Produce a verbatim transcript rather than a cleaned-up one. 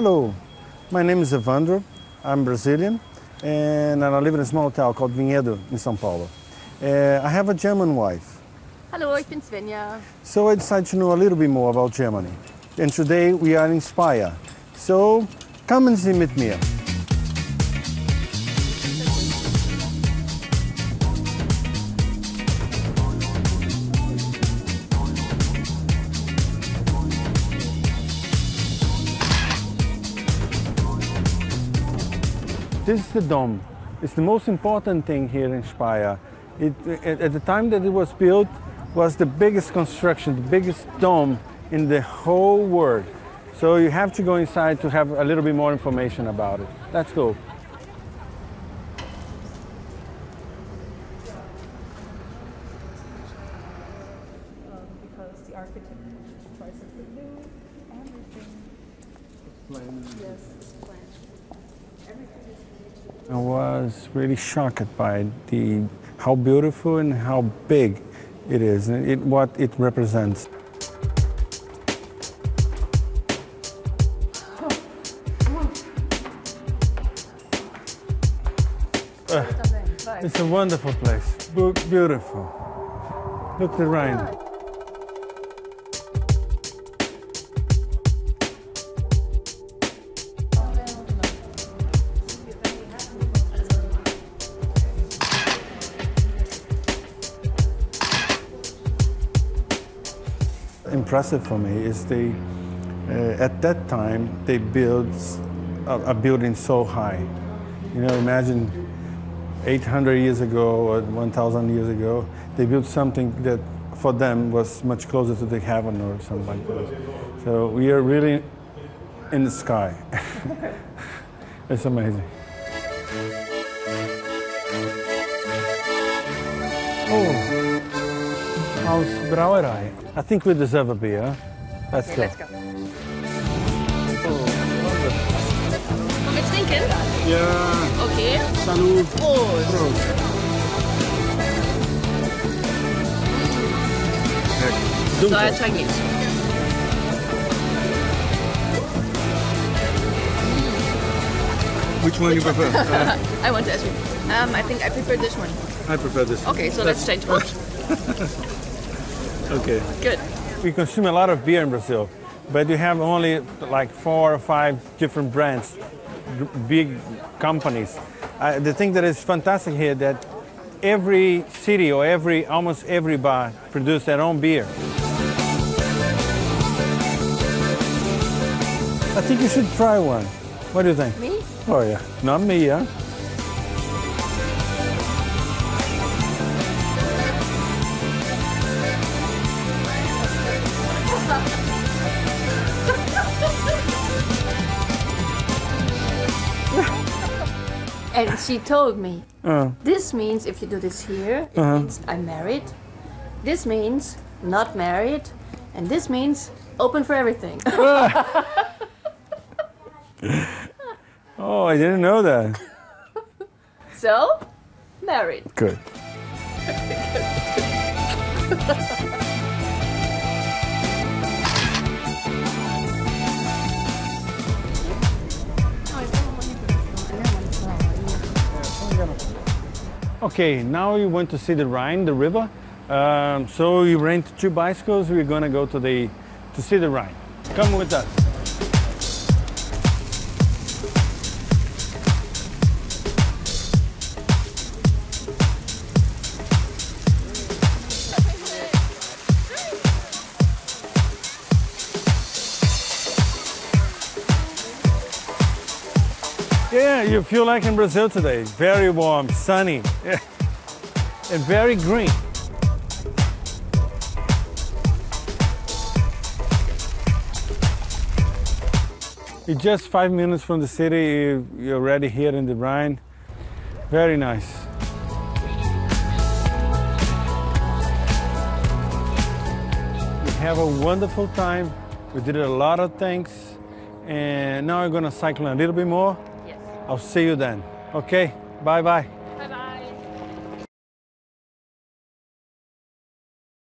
Hello, my name is Evandro. I'm Brazilian and I live in a small town called Vinhedo in Sao Paulo. Uh, I have a German wife. Hello, ich bin Svenja. So I decided to know a little bit more about Germany. And today we are in Speyer. So come and see with me. This is the dome. It's the most important thing here in Speyer. It, at, at the time that it was built, was the biggest construction, the biggest dome in the whole world. So you have to go inside to have a little bit more information about it. Let's go. Because the architect tries to do everything. Yes, planned. Everything is. I was really shocked by the how beautiful and how big it is, and it, what it represents. Uh, it's a wonderful place. Beautiful. Look at the Rhine. Impressive for me is they, uh, at that time, they built a, a building so high. You know, imagine eight hundred years ago or one thousand years ago, they built something that for them was much closer to the heaven or something like that. So we are really in the sky. It's amazing. Oh, House Brauerei. I think we deserve a beer. Let's okay, go. Let's go. Oh, wir trinken? Ja. Okay. Salut. Prost. Prost. So, jetzt zeig ich's. Which one do you prefer? uh, I want to ask you. Um, I think I prefer this one. I prefer this one. Okay, so let's change one. Okay. Good. We consume a lot of beer in Brazil, but you have only like four or five different brands. Big companies. Uh, the thing that is fantastic here that every city or every almost every bar produce their own beer. I think you should try one. What do you think? Me? Oh yeah, not me, yeah. And she told me, uh, this means if you do this here, it uh-huh. means I'm married. This means not married. And this means open for everything. Oh, I didn't know that. So, married. Good. Okay, now you want to see the Rhine, the river. Um, so you rent two bicycles. We're gonna go to the to see the Rhine. Come with us. Yeah, you feel like in Brazil today. Very warm, sunny, yeah. And very green. You're just five minutes from the city, you're already here in the Rhine. Very nice. We have a wonderful time. We did a lot of things. And now we're gonna cycle a little bit more. I'll see you then. Okay, bye-bye.